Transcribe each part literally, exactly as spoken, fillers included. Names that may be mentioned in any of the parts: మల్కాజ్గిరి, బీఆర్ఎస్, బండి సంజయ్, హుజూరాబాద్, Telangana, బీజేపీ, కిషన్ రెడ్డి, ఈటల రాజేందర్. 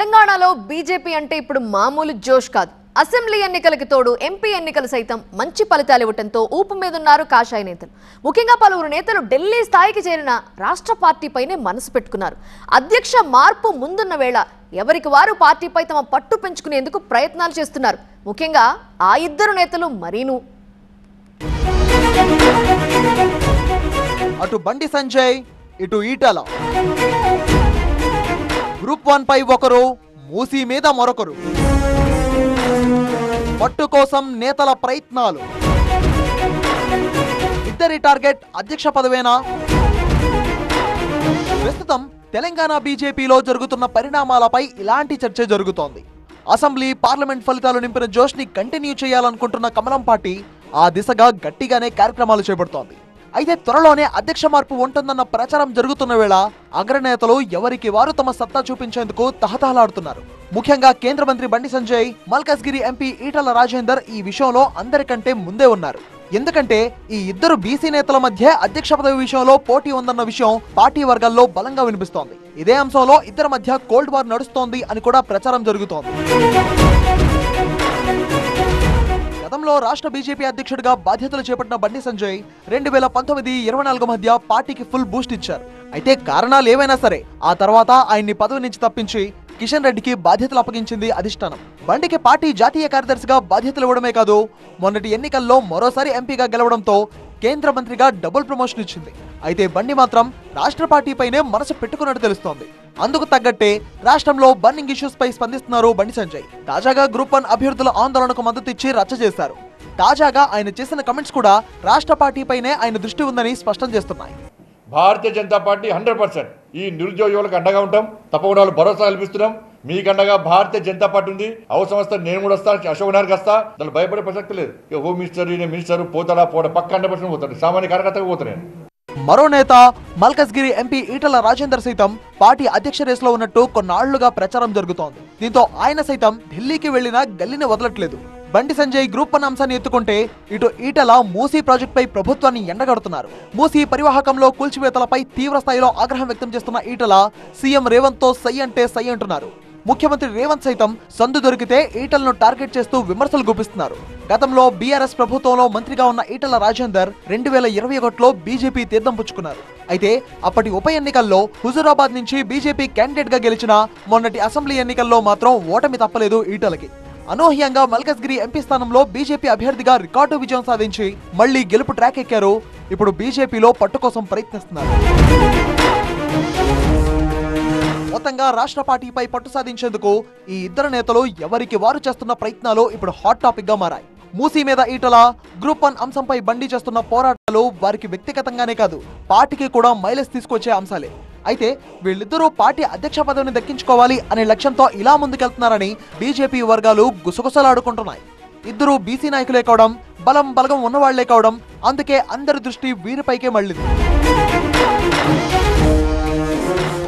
తెలంగాణలో బీజేపీ అంటే ఇప్పుడు మామూలు జోష్ కాదు। అసెంబ్లీ ఎన్నికలకు తోడు ఎంపీ ఎన్నికలు సైతం మంచి ఫలితాలు ఇవ్వడంతో ఊపు మీద ఉన్నారు కాషాయ నేతలు। ముఖ్యంగా పలువురు నేతలు ఢిల్లీ స్థాయికి చేరిన రాష్ట్ర పార్టీపైనే మనసు పెట్టుకున్నారు। అధ్యక్ష మార్పు ముందున్న వేళ ఎవరికి వారు పార్టీపై తమ పట్టు పెంచుకునేందుకు ప్రయత్నాలు చేస్తున్నారు। ముఖ్యంగా ఆ ఇద్దరు నేతలు మరీను అటు బండి సంజయ్ ఇటు ఈటల గ్రూప్ वन పై ఒకరు మూసి మీద మరొకరు పట్టు కోసం నేతల ప్రయత్నాలు। ఇద్దరి టార్గెట్ అధ్యక్ష పదవేనా? ప్రస్తుతం తెలంగాణ బీజేపీలో జరుగుతున్న పరిణామాలపై ఇలాంటి చర్చ జరుగుతోంది। అసెంబ్లీ పార్లమెంట్ ఫలితాలు నింపిన జోష్ని కంటిన్యూ చేయాలనుకుంటున్న కమలం పార్టీ ఆ దిశగా గట్టిగానే కార్యక్రమాలు చేపడుతోంది। అయితే త్వరలోనే అధ్యక్ష మార్పు ఉంటుందన్న ప్రచారం జరుగుతున్న వేళ అగ్రనేతలు ఎవరికి వారు తమ సత్తా చూపించేందుకు తహతహలాడుతున్నారు। ముఖ్యంగా కేంద్ర మంత్రి బండి సంజయ్, మల్కాజ్గిరి ఎంపీ ఈటల రాజేందర్ ఈ విషయంలో అందరికంటే ముందే ఉన్నారు। ఎందుకంటే ఈ ఇద్దరు బీసీ నేతల మధ్య అధ్యక్ష పదవి విషయంలో పోటీ ఉందన్న విషయం పార్టీ వర్గాల్లో బలంగా వినిపిస్తోంది। ఇదే అంశంలో ఇద్దరి మధ్య కోల్డ్ వార్ నడుస్తోంది అని కూడా ప్రచారం జరుగుతోంది। గతంలో రాష్ట్ర బీజేపీ అధ్యక్షుడిగా బాధ్యతలు చేపట్టిన బండి సంజయ్ రెండు వేల పంతొమ్మిది ఇరవై నాలుగు మధ్య పార్టీకి ఫుల్ బూస్ట్ ఇచ్చారు। అయితే కారణాలు ఏవైనా సరే ఆ తర్వాత ఆయన్ని పదవి నుంచి తప్పించి కిషన్ రెడ్డికి బాధ్యతలు అప్పగించింది అధిష్టానం। బండికి పార్టీ జాతీయ కార్యదర్శిగా బాధ్యతలు ఇవ్వడమే కాదు, మొన్నటి ఎన్నికల్లో మరోసారి ఎంపీగా గెలవడంతో కేంద్ర మంత్రిగా డబుల్ ప్రమోషన్ ఇచ్చింది। అయితే బండి మాత్రం రాష్ట్ర పార్టీపైనే మనసు పెట్టుకున్నట్టు తెలుస్తోంది। అందుకు తగ్గట్టే రాష్ట్రంలో బర్నింగ్ ఇష్యూస్ పై స్పందిస్తున్నారు బండి సంజయ్। తాజాగా గ్రూప్ వన్ అభ్యర్థుల ఆందోళనకు మద్దతు ఇచ్చి రచ్చ చేశారు। తాజాగా ఆయన చేసిన కమెంట్స్ కూడా రాష్ట్ర పార్టీపైనే ఆయన దృష్టి ఉందని స్పష్టం చేస్తున్నాయి। Bharatiya Janata party hundred percent ఈ నిరుద్యోగ యువలకు అండగా ఉంటాం, తప్పకుండా వాళ్ళు భరోసా కల్పిస్తున్నాం। మీకు అండగా భారతీయ జనతా పార్టీ ఉంది, అవసరం వస్తే నేను కూడా వస్తాను, అశోక్ నగర్కి వస్తా, దాన్ని భయపడే ప్రసక్తి లేదు। హోమ్ మినిస్టర్ ఈయన మినిస్టర్ పోతాడా పోడా పక్క హండ్రెడ్ పర్సెంట్ పోతాడు, సామాన్య కార్యకర్తగా పోతున్నాను। మరో నేత మల్కాజ్గిరి ఎంపీ ఈటల రాజేందర్ సైతం పార్టీ అధ్యక్ష రేసులో ఉన్నట్టు కొన్నాళ్లుగా ప్రచారం జరుగుతోంది। దీంతో ఆయన సైతం ఢిల్లీకి వెళ్లినా గల్లీని వదలట్లేదు। బండి సంజయ్ గ్రూప్ వన్ అంశాన్ని ఎత్తుకుంటే ఇటు ఈటల మూసీ ప్రాజెక్టుపై ప్రభుత్వాన్ని ఎండగడుతున్నారు। మూసీ పరివాహకంలో కూల్చివేతలపై తీవ్ర స్థాయిలో ఆగ్రహం వ్యక్తం చేస్తున్న ఈటల సీఎం రేవంత్ తో సై అంటే సై అంటున్నారు। ముఖ్యమంత్రి రేవంత్ సైతం సందు దొరికితే ఈటలను టార్గెట్ చేస్తూ విమర్శలు గుప్పిస్తున్నారు। గతంలో బీఆర్ఎస్ ప్రభుత్వంలో మంత్రిగా ఉన్న ఈటల రాజేందర్ రెండు వేల ఇరవై ఒకటిలో బీజేపీ తీర్థం పుచ్చుకున్నారు। అయితే అప్పటి ఉప ఎన్నికల్లో హుజూరాబాద్ నుంచి బీజేపీ క్యాండిడేట్ గా గెలిచిన మొన్నటి అసెంబ్లీ ఎన్నికల్లో మాత్రం ఓటమి తప్పలేదు ఈటలకి। అనూహ్యంగా మల్కాజ్గిరి ఎంపీ స్థానంలో బీజేపీ అభ్యర్థిగా రికార్డు విజయం సాధించి మళ్లీ గెలుపు ట్రాక్ ఎక్కారు। ఇప్పుడు బీజేపీలో పట్టు కోసం ప్రయత్నిస్తున్నారు। మొత్తంగా రాష్ట్ర పార్టీపై పట్టు సాధించేందుకు ఈ ఇద్దరు నేతలు ఎవరికి వారు చేస్తున్న ప్రయత్నాలు ఇప్పుడు హాట్ టాపిక్ గా మారాయి। మూసీ మీద ఈటల, గ్రూప్ వన్ అంశంపై బండి చేస్తున్న పోరాటాలు వారికి వ్యక్తిగతంగానే కాదు పార్టీకి కూడా మైలేజ్ తీసుకొచ్చే అంశాలే। అయితే వీళ్ళిద్దరూ పార్టీ అధ్యక్ష పదవిని దక్కించుకోవాలి అనే లక్ష్యంతో ఇలా ముందుకెళ్తున్నారని బీజేపీ వర్గాలు గుసగుసలాడుకుంటున్నాయి। ఇద్దరు బీసీ నాయకులే కావడం, బలం బలగం ఉన్నవాళ్లే కావడం, అందుకే అందరి దృష్టి వీరిపైకే మళ్ళింది।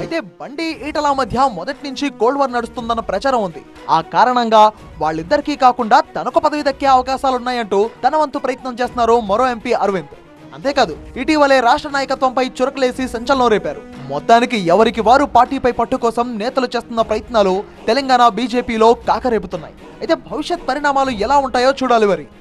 అయితే బండి ఈటల మధ్య మొదటి నుంచి కోల్డ్ వార్ నడుస్తుందన్న ప్రచారం ఉంది। ఆ కారణంగా వాళ్ళిద్దరికీ కాకుండా తనకు పదవి దక్కే అవకాశాలున్నాయంటూ తన వంతు ప్రయత్నం చేస్తున్నారు మరో ఎంపీ అరవింద్। అంతేకాదు ఇటీవలే రాష్ట్ర నాయకత్వంపై చురకలేసి సంచలనం రేపారు। మొత్తానికి ఎవరికి వారు పార్టీపై పట్టు కోసం నేతలు చేస్తున్న ప్రయత్నాలు తెలంగాణ బీజేపీలో కాకరేపుతున్నాయి। అయితే భవిష్యత్ పరిణామాలు ఎలా ఉంటాయో చూడాలి మరి।